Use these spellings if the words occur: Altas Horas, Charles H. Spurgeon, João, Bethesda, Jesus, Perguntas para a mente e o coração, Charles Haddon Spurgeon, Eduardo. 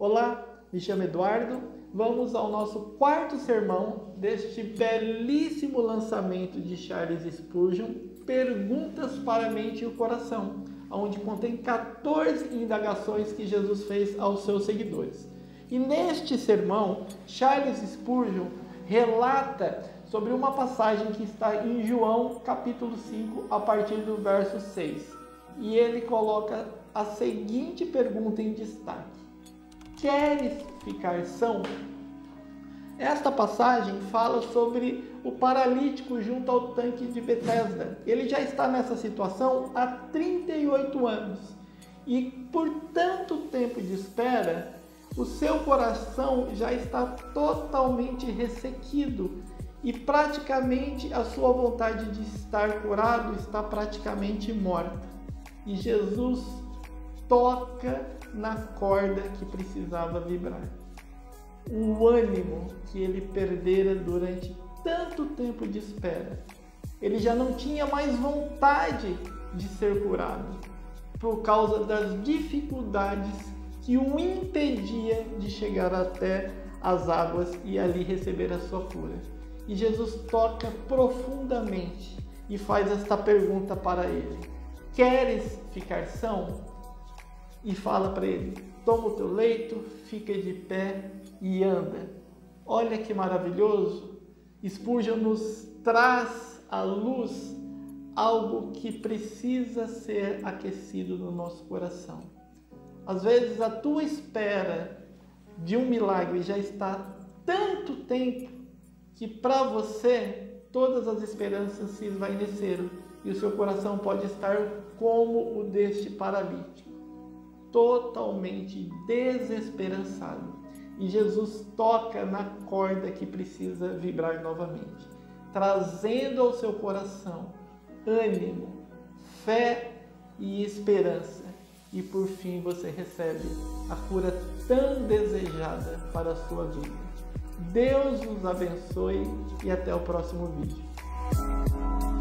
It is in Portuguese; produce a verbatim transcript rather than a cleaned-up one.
Olá, me chamo Eduardo. Vamos ao nosso quarto sermão deste belíssimo lançamento de Charles Spurgeon, Perguntas para a Mente e o Coração, onde contém quatorze indagações que Jesus fez aos seus seguidores. E neste sermão, Charles Spurgeon relata sobre uma passagem que está em João capítulo cinco, a partir do verso seis. E ele coloca a seguinte pergunta em destaque: queres ficar são? Esta passagem fala sobre o paralítico junto ao tanque de Bethesda. Ele já está nessa situação há trinta e oito anos. E por tanto tempo de espera, o seu coração já está totalmente ressequido e praticamente a sua vontade de estar curado está praticamente morta. E Jesus toca na corda que precisava vibrar. O ânimo que ele perdera durante tanto tempo de espera. Ele já não tinha mais vontade de ser curado por causa das dificuldades que o impedia de chegar até as águas e ali receber a sua cura. E Jesus toca profundamente e faz esta pergunta para ele: queres ficar são? E fala para ele: toma o teu leito, fica de pé e anda. Olha que maravilhoso! Spurgeon nos traz à luz algo que precisa ser aquecido no nosso coração. Às vezes a tua espera de um milagre já está há tanto tempo que para você todas as esperanças se esvaeceram e o seu coração pode estar como o deste paralítico, totalmente desesperançado. E Jesus toca na corda que precisa vibrar novamente, trazendo ao seu coração ânimo, fé e esperança. E por fim você recebe a cura tão desejada para a sua vida. Deus os abençoe e até o próximo vídeo.